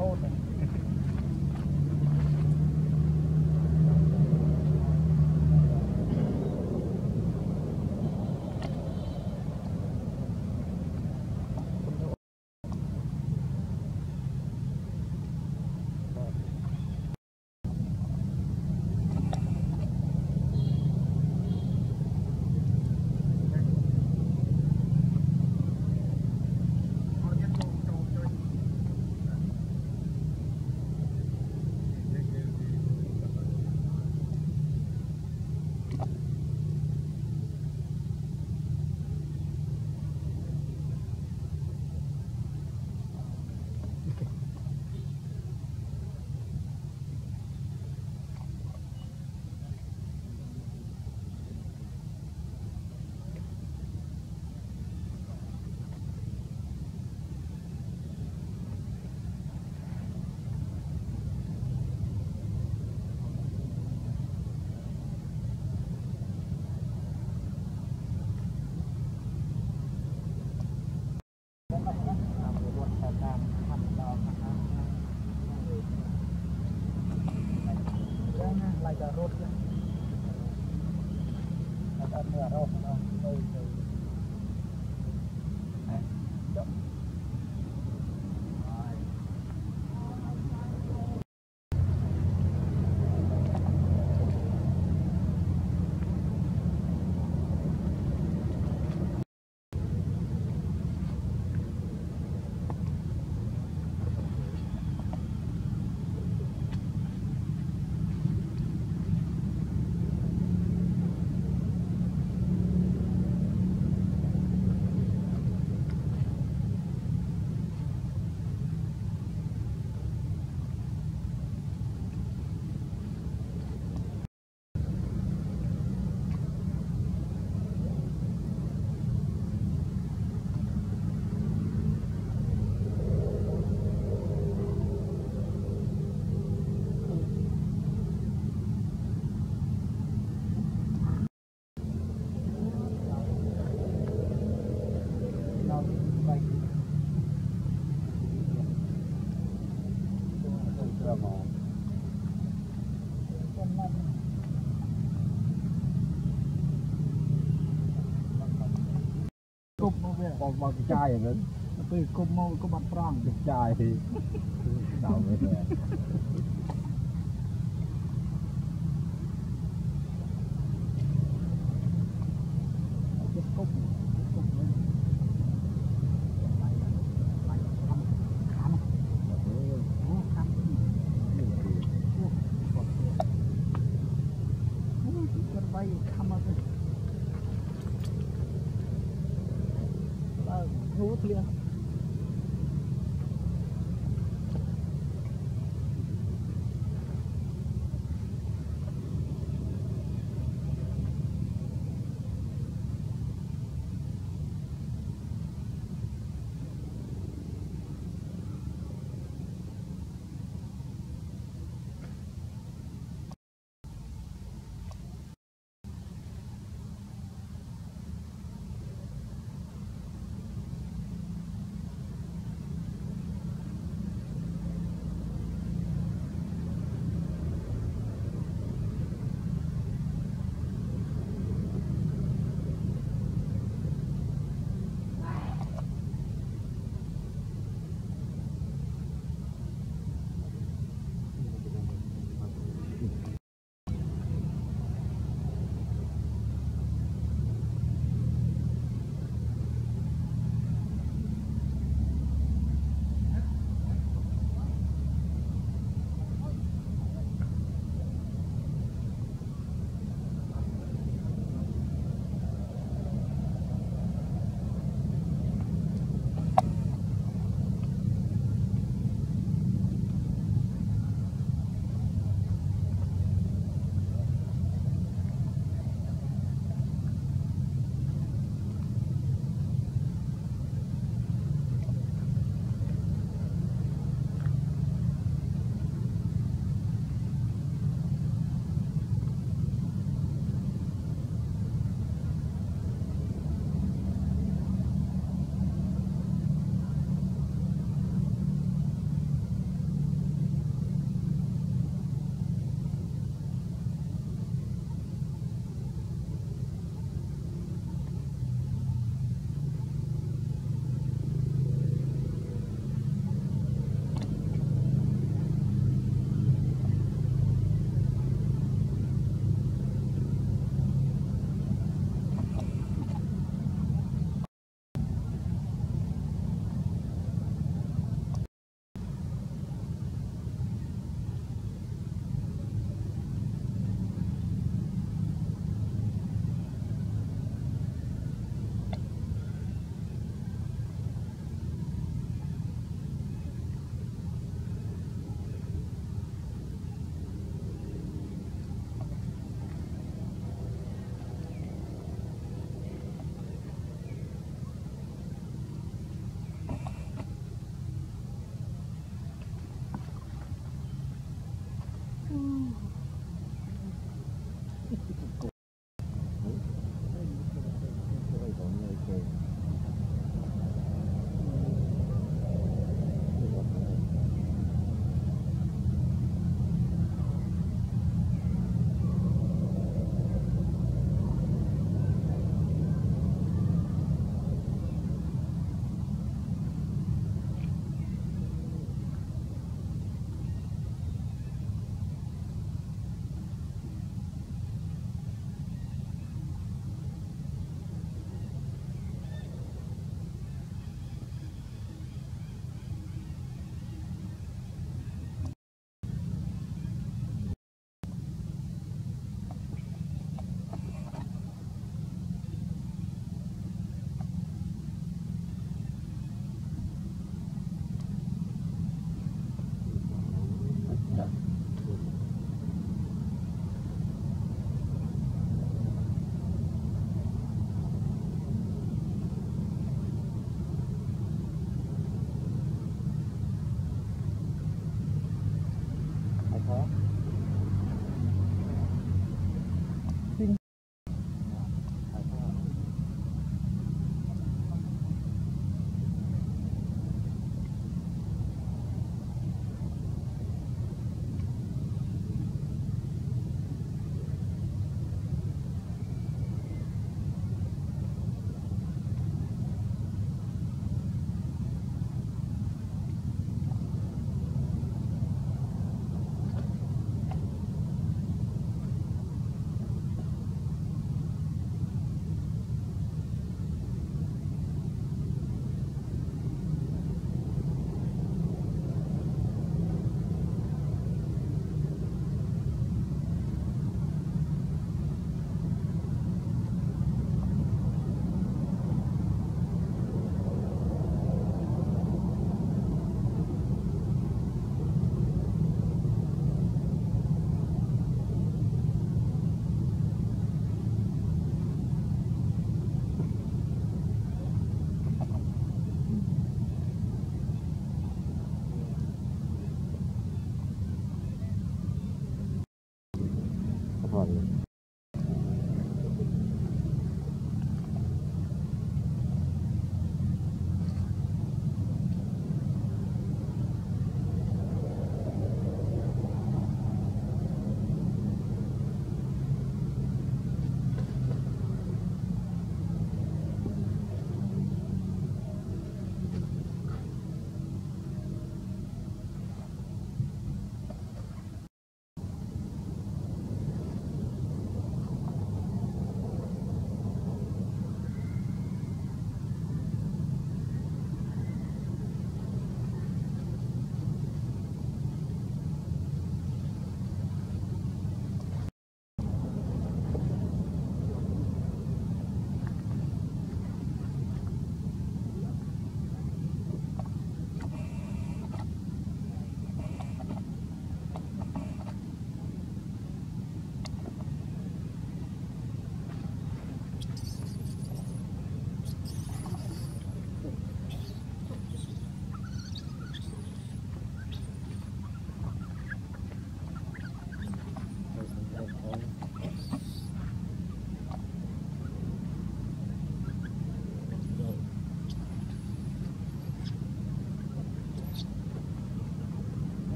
holding. Bọc chai vậy, tôi cốp môi cốp mặt trăng được chai thì đau vậy.